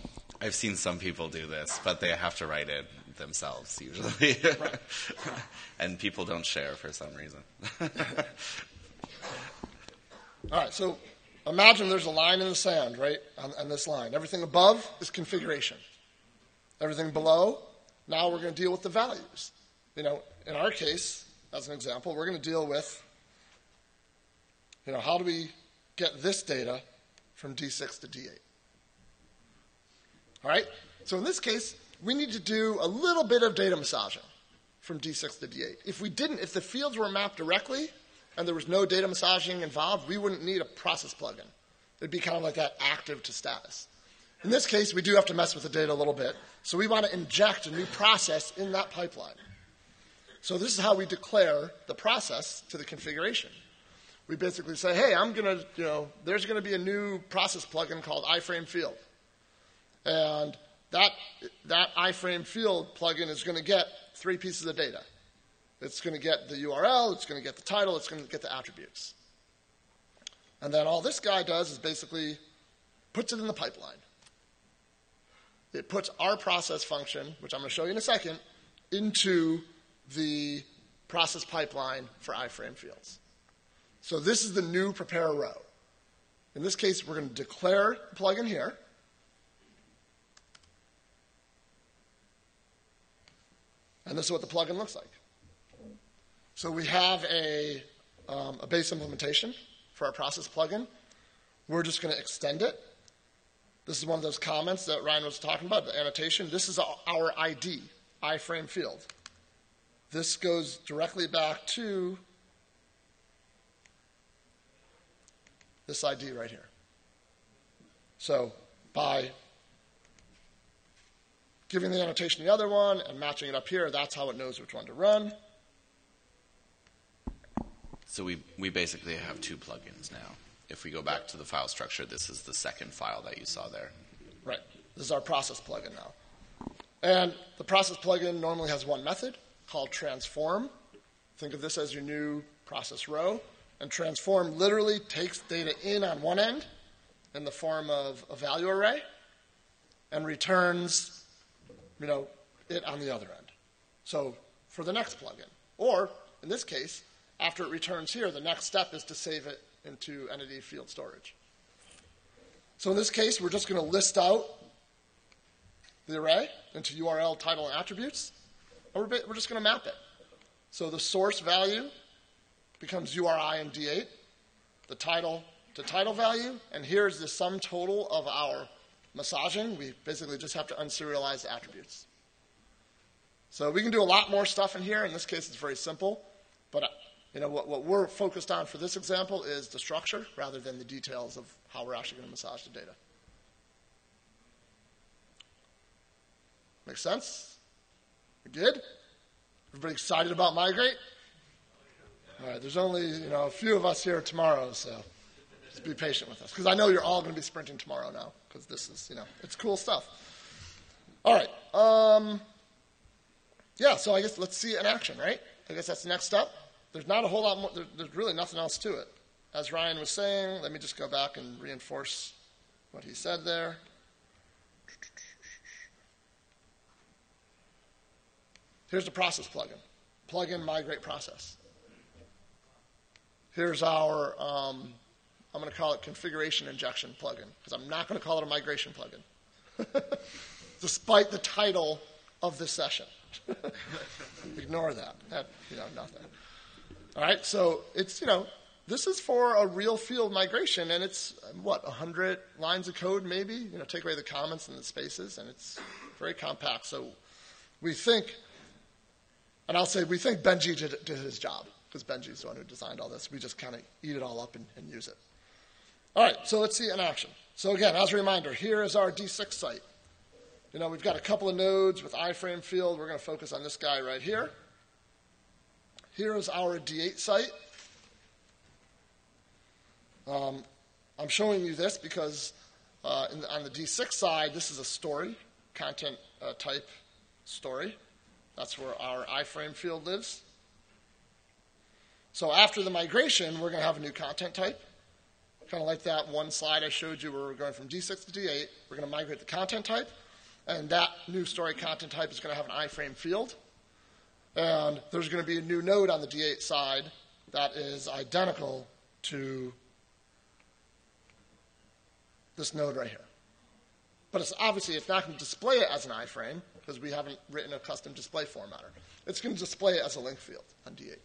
I've seen some people do this, but they have to write it themselves usually. Right. And people don't share for some reason. All right, so imagine there's a line in the sand, right, on, on this line. Everything above is configuration. Everything below, now we're going to deal with the values. You know, in our case, as an example, we're going to deal with, you know, how do we get this data from D six to D eight? All right, so in this case, we need to do a little bit of data massaging from D six to D eight. If we didn't, if the fields were mapped directly and there was no data massaging involved, we wouldn't need a process plugin. It'd be kind of like that active to status. In this case, we do have to mess with the data a little bit, so we want to inject a new process in that pipeline. So this is how we declare the process to the configuration. We basically say, hey, I'm going to, you know, there's going to be a new process plugin called iframe field. And that, that iframe field plugin is going to get three pieces of data. It's going to get the U R L, it's going to get the title, it's going to get the attributes. And then all this guy does is basically puts it in the pipeline. It puts our process function, which I'm going to show you in a second, into the process pipeline for iframe fields. So this is the new prepare row. In this case, we're going to declare the plugin here. And this is what the plugin looks like. So we have a, um, a base implementation for our process plugin. We're just going to extend it. This is one of those comments that Ryan was talking about, the annotation. This is our I D, iframe field. This goes directly back to this I D right here. So by giving the annotation to the other one and matching it up here, that's how it knows which one to run. So we, we basically have two plugins now. if we go back to the file structure, this is the second file that you saw there. Right. This is our process plugin now. And the process plugin normally has one method called transform. Think of this as your new process row. And transform literally takes data in on one end in the form of a value array and returns, you know, it on the other end. So for the next plugin, or in this case, after it returns here, the next step is to save it into entity field storage. So in this case, we're just going to list out the array into U R L, title, and attributes, and we're, we're just going to map it. So the source value becomes U R I and D eight, the title to title value, and here's the sum total of our massaging. We basically just have to unserialize the attributes. So we can do a lot more stuff in here. In this case, it's very simple, but you know, what, what we're focused on for this example is the structure rather than the details of how we're actually going to massage the data. Make sense? We good? Everybody excited about Migrate? All right, there's only you know a few of us here tomorrow, so just be patient with us, because I know you're all going to be sprinting tomorrow now, because this is, you know, it's cool stuff. All right. Um, yeah, so I guess let's see it in action, right? I guess that's the next step. There's not a whole lot more. There, there's really nothing else to it. As Ryan was saying, let me just go back and reinforce what he said there. Here's the process plugin. Plugin migrate process. Here's our, um, I'm going to call it configuration injection plugin, because I'm not going to call it a migration plugin, despite the title of this session. Ignore that. That, you know, nothing. All right, so it's, you know, this is for a real field migration, and it's, what, one hundred lines of code maybe? You know, take away the comments and the spaces, and it's very compact. So we think, and I'll say we think Benji did, did his job, because Benji's the one who designed all this. We just kind of eat it all up and, and use it. All right, so let's see it in action. So again, as a reminder, here is our D six site. You know, we've got a couple of nodes with iframe field. We're going to focus on this guy right here. Here is our D eight site. Um, I'm showing you this because uh, in the, on the D six side, this is a story, content uh, type story. That's where our iframe field lives. So after the migration, we're going to have a new content type. Kind of like that one slide I showed you where we're going from D six to D eight. We're going to migrate the content type. And that new story content type is going to have an iframe field. And there's going to be a new node on the D eight side that is identical to this node right here. But it's obviously, it's not going to display it as an iframe because we haven't written a custom display formatter. It's going to display it as a link field on D eight.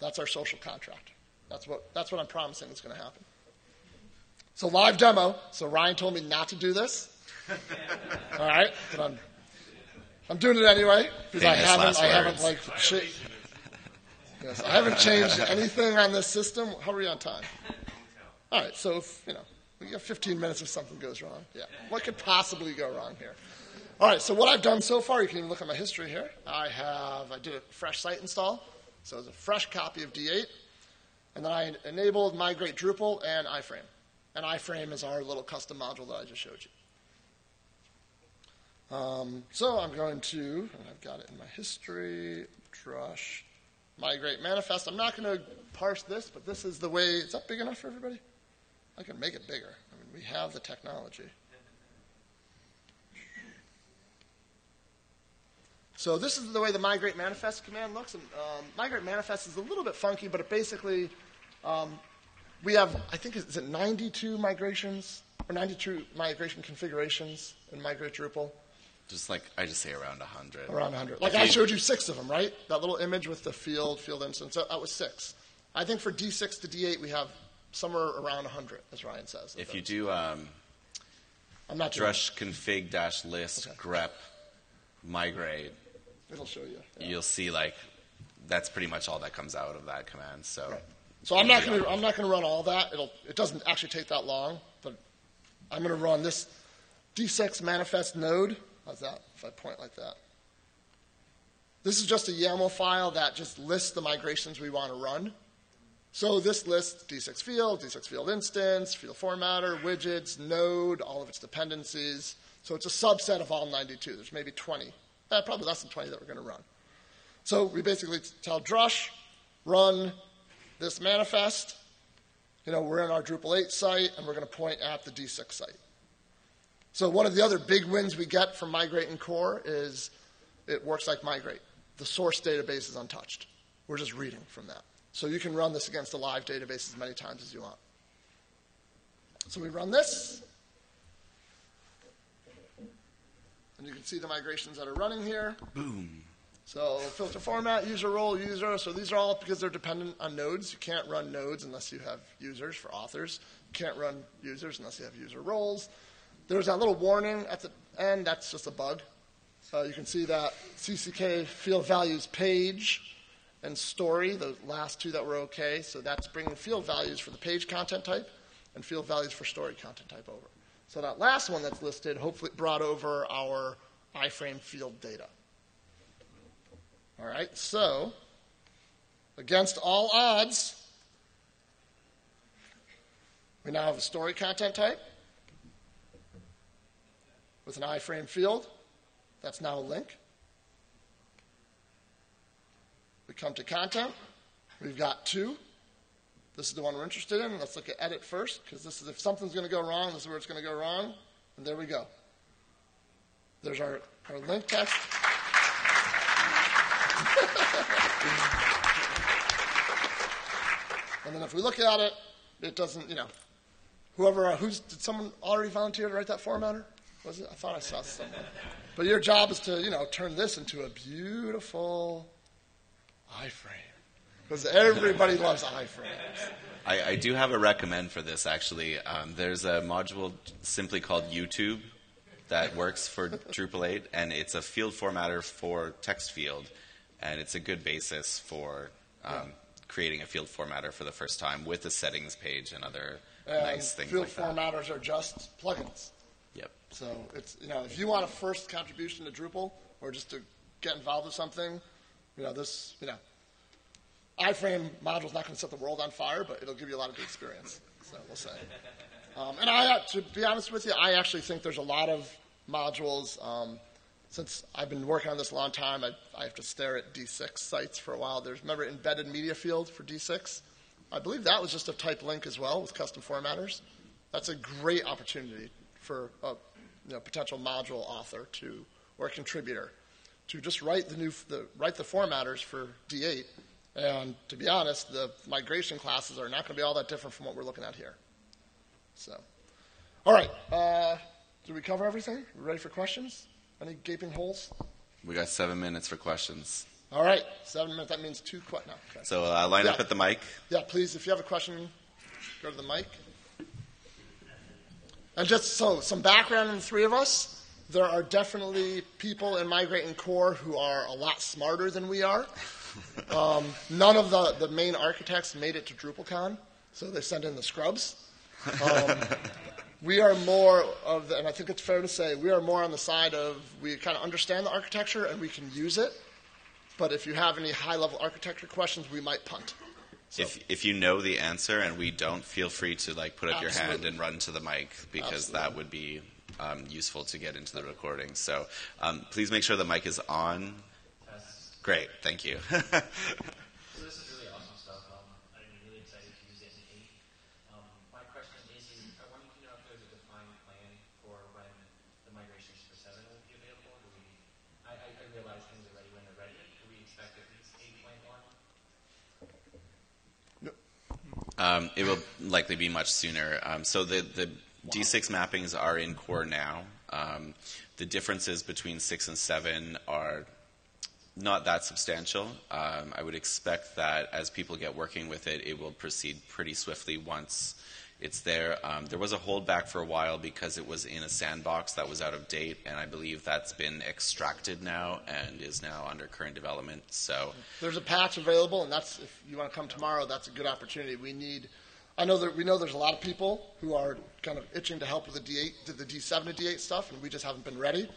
That's our social contract. That's what, that's what I'm promising is going to happen. So live demo. So Ryan told me not to do this. All right, but I'm, I'm doing it anyway because I haven't, I haven't like, cha yes, I haven't changed anything on this system. How are we on time? All right, so if, you know, we got fifteen minutes if something goes wrong. Yeah, what could possibly go wrong here? All right, so what I've done so far, you can even look at my history here. I have, I did a fresh site install, so it's a fresh copy of D eight, and then I enabled Migrate Drupal and iframe, and iframe is our little custom module that I just showed you. Um, so I'm going to, and I've got it in my history, Drush, migrate manifest. I'm not going to parse this, but this is the way. Is that big enough for everybody? I can make it bigger. I mean, we have the technology. So this is the way the migrate manifest command looks. And um, migrate manifest is a little bit funky, but it basically, um, we have, I think, is it ninety-two migrations or ninety-two migration configurations in Migrate Drupal? Just like, I just say around one hundred. Around one hundred. Like, I showed you six of them, right? That little image with the field, field instance, that was six. I think for D six to D eight, we have somewhere around one hundred, as Ryan says. If you do um, I'm not Drush config-list okay. grep migrate, it'll show you. Yeah. You'll see, like, that's pretty much all that comes out of that command. So, right. so I'm not going to I'm not going to run all that. It'll, it doesn't actually take that long, but I'm going to run this D six manifest node. How's that, if I point like that? This is just a YAML file that just lists the migrations we want to run. So this lists D six field, D six field instance, field formatter, widgets, node, all of its dependencies. So it's a subset of all ninety-two. There's maybe twenty, eh, probably less than twenty that we're going to run. So we basically tell Drush, run this manifest. You know, we're in our Drupal eight site, and we're going to point at the D six site. So one of the other big wins we get from Migrate and Core is it works like Migrate. The source database is untouched. We're just reading from that. So you can run this against a live database as many times as you want. So we run this. And you can see the migrations that are running here. Boom. So filter format, user role, user. So these are all because they're dependent on nodes. You can't run nodes unless you have users for authors. You can't run users unless you have user roles. There's that little warning at the end. That's just a bug. Uh, you can see that C C K field values page and story, the last two that were okay. So that's bringing field values for the page content type and field values for story content type over. So that last one that's listed hopefully brought over our iframe field data. All right, so against all odds, we now have a story content type with an iframe field. That's now a link. We come to content. We've got two. This is the one we're interested in. Let's look at edit first, because this is if something's going to go wrong, this is where it's going to go wrong. And there we go. There's our, our link text. And then if we look at it, it doesn't, you know, whoever, uh, who's, did someone already volunteer to write that formatter? Was it? I thought I saw someone. But your job is to, you know, turn this into a beautiful iframe. Because everybody loves iframes. I, I do have a recommend for this, actually. Um, there's a module simply called YouTube that works for Drupal eight, and it's a field formatter for text field. And it's a good basis for um, yeah. creating a field formatter for the first time with the settings page and other and nice things like that. Field formatters are just plugins. Yep. So it's, you know, if you want a first contribution to Drupal or just to get involved with something, you know, this, you know, iframe module's not going to set the world on fire, but it'll give you a lot of good experience. So we'll say. Um, and I, to be honest with you, I actually think there's a lot of modules. Um, since I've been working on this a long time, I, I have to stare at D six sites for a while. There's, remember, embedded media field for D six? I believe that was just a type link as well with custom formatters. That's a great opportunity for a you know, potential module author to, or a contributor to just write the, new, the, write the formatters for D eight. And to be honest, the migration classes are not going to be all that different from what we're looking at here. So, all right. Uh, did we cover everything? We ready for questions? Any gaping holes? We got seven minutes for questions. All right, seven minutes. That means two questions. No, okay. So uh, line yeah. up at the mic. Yeah, please. If you have a question, go to the mic. And just so some background on the three of us. There are definitely people in Migrate and Core who are a lot smarter than we are. Um, none of the, the main architects made it to DrupalCon, so they sent in the scrubs. Um, We are more of, the, and I think it's fair to say, we are more on the side of we kind of understand the architecture and we can use it. But if you have any high-level architecture questions, we might punt. So. If if you know the answer and we don't, feel free to like put up Absolutely. your hand and run to the mic because Absolutely. that would be um, useful to get into the recording. So um, please make sure the mic is on. Test. Great, thank you. Um, it will likely be much sooner. Um, so the, the D six mappings are in Core now. Um, the differences between six and seven are not that substantial. Um, I would expect that as people get working with it, it will proceed pretty swiftly once it's there. Um, there was a holdback for a while because it was in a sandbox that was out of date, and I believe that's been extracted now and is now under current development. So there's a patch available, and that's if you want to come tomorrow, that's a good opportunity. We need, I know that we know there's a lot of people who are kind of itching to help with the D eight, the D seven and D eight stuff, and we just haven't been ready.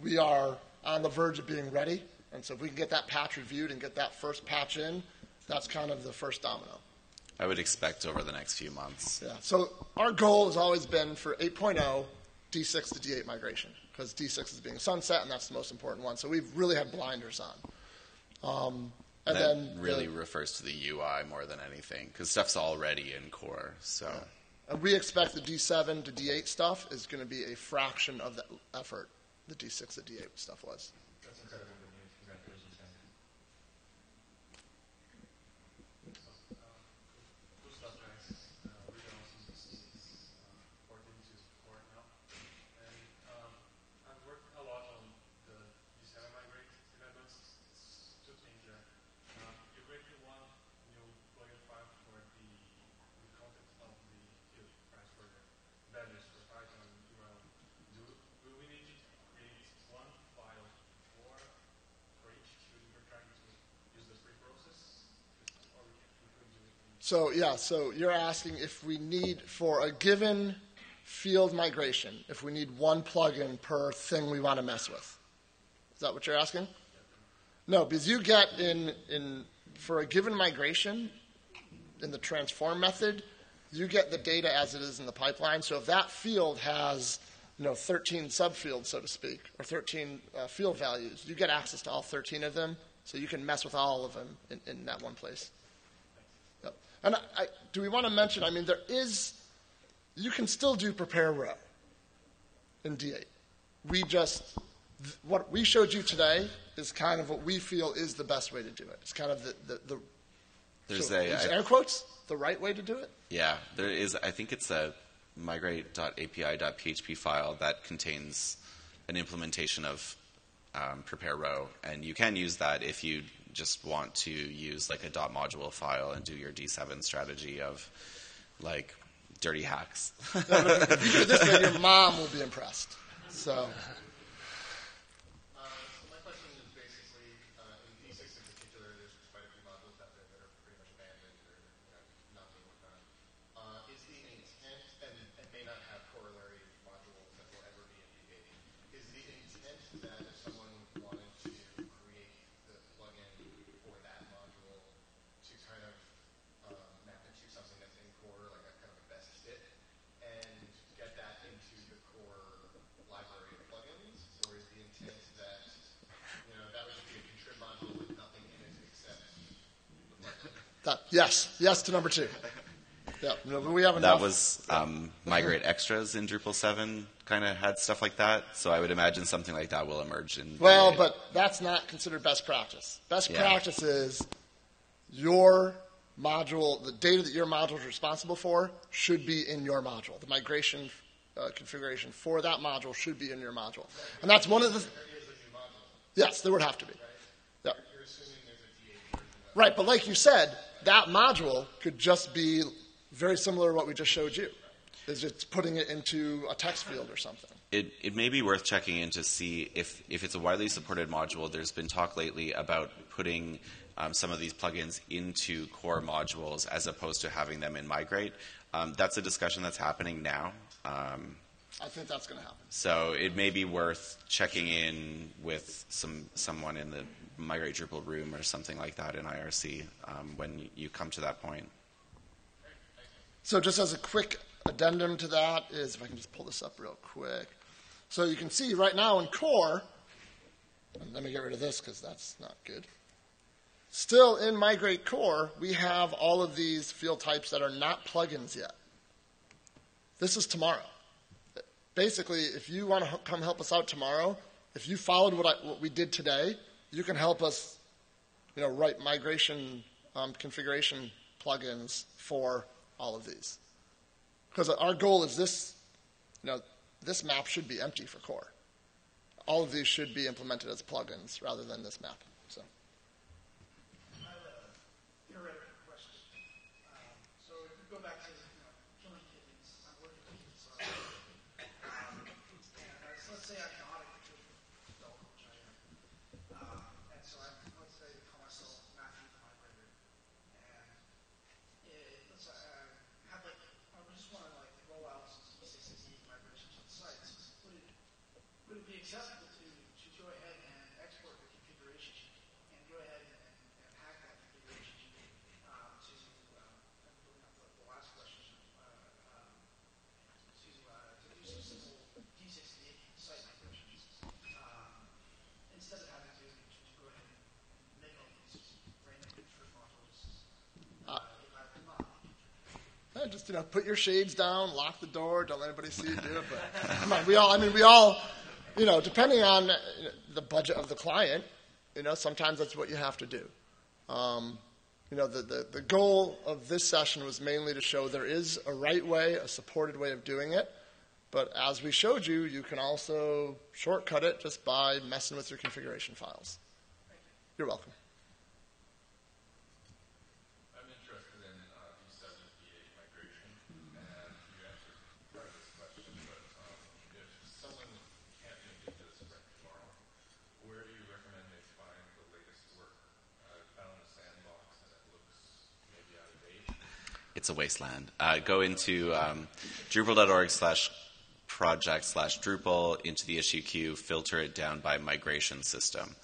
We are on the verge of being ready, and so if we can get that patch reviewed and get that first patch in, that's kind of the first domino. I would expect over the next few months. Yeah. So our goal has always been for eight point oh, D six to D eight migration, because D six is being sunset, and that's the most important one. So we've really had blinders on. Um, and that then really the, refers to the U I more than anything, because stuff's already in core. So. Yeah. And we expect the D seven to D eight stuff is going to be a fraction of the effort the D six to D eight stuff was. That's incredible. So, yeah, so you're asking if we need, for a given field migration, if we need one plugin per thing we want to mess with. Is that what you're asking? No, because you get in, in for a given migration, in the transform method, you get the data as it is in the pipeline. So if that field has, you know, thirteen subfields, so to speak, or thirteen uh, field values, you get access to all thirteen of them, so you can mess with all of them in, in that one place. And I, I, do we want to mention, I mean, there is, you can still do prepare row in D eight. We just, what we showed you today is kind of what we feel is the best way to do it. It's kind of the, the, the There's so, a, use air quotes, the right way to do it? Yeah, there is, I think it's a migrate dot A P I dot P H P file that contains an implementation of um, prepare row. And you can use that if you just want to use like a dot module file and do your D seven strategy of like dirty hacks. No, but if you do it this way, your mom will be impressed. So. That, yes, yes to number two. Yeah, no, we have enough. That was um, Migrate Extras in Drupal seven kind of had stuff like that. So I would imagine something like that will emerge in. Well, Migrate. But that's not considered best practice. Best yeah. practice is your module, the data that your module is responsible for should be in your module. The migration uh, configuration for that module should be in your module. And that's one of the. Th yes, there would have to be. Yeah. Right, but like you said, that module could just be very similar to what we just showed you. It's just putting it into a text field or something. It, it may be worth checking in to see if, if it's a widely supported module. There's been talk lately about putting um, some of these plugins into core modules as opposed to having them in Migrate. Um, that's a discussion that's happening now. Um, I think that's going to happen. So it may be worth checking in with some someone in the Migrate Drupal room or something like that in I R C um, when you come to that point. So just as a quick addendum to that is, if I can just pull this up real quick. So you can see right now in core, and let me get rid of this because that's not good. Still in Migrate Core, we have all of these field types that are not plugins yet. This is tomorrow. Basically, if you want to come help us out tomorrow, if you followed what, I, what we did today, you can help us, you know, write migration um, configuration plugins for all of these. Because our goal is this, you know, this map should be empty for core. All of these should be implemented as plugins rather than this map. So. you know, put your shades down, lock the door, don't let anybody see you do it. But come on, we all, I mean, we all, you know, depending on the budget of the client, you know, sometimes that's what you have to do. Um, you know, the, the, the goal of this session was mainly to show there is a right way, a supported way of doing it. But as we showed you, you can also shortcut it just by messing with your configuration files. You're welcome. I'm interested in uh, D seven and D eight migration, and you answered part of this question, but um, if someone can't make it to the sprint tomorrow, where do you recommend they find the latest work? I found a sandbox, and it looks maybe out of date. It's a wasteland. Uh, go into um, drupal dot org slash project slash Drupal into the issue queue, filter it down by migration system.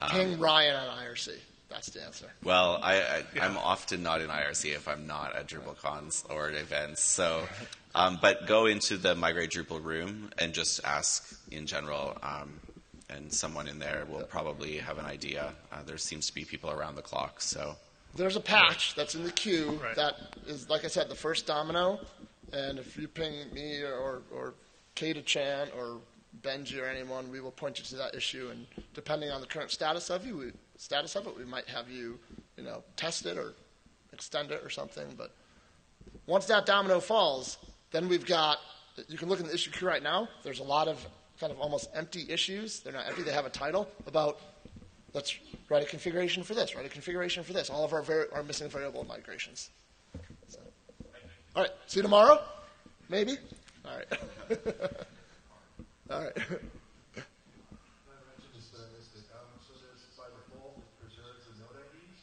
Um, Ping Ryan on I R C. That's the answer. Well, I, I, yeah. I'm often not in I R C if I'm not at DrupalCons or at events. So, um, but go into the Migrate Drupal room and just ask in general, um, and someone in there will probably have an idea. Uh, there seems to be people around the clock. So there's a patch that's in the queue right. that is, like I said, the first domino. And if you ping me or, or Kata Chan or Benji or anyone, we will point you to that issue. And depending on the current status of you, we, status of it, we might have you, you know, test it or extend it or something. But once that domino falls, then we've got. You can look in the issue queue right now. There's a lot of kind of almost empty issues. They're not empty. They have a title about. Let's write a configuration for this. Write a configuration for this. All of our vari our missing variable migrations. So. All right. See you tomorrow, maybe. All right. All right. I mentioned this, uh, this is, um, so this by default preserves the node I Ds?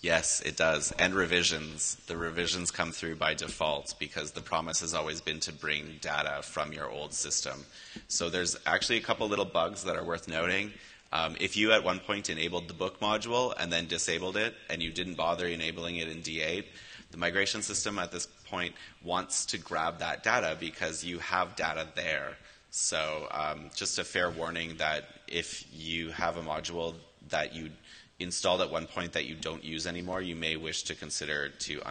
Yes, it does. And revisions. The revisions come through by default because the promise has always been to bring data from your old system. So there's actually a couple little bugs that are worth noting. Um, if you at one point enabled the book module and then disabled it and you didn't bother enabling it in D eight, the migration system at this point wants to grab that data because you have data there. So um, just a fair warning that if you have a module that you installed at one point that you don't use anymore, you may wish to consider to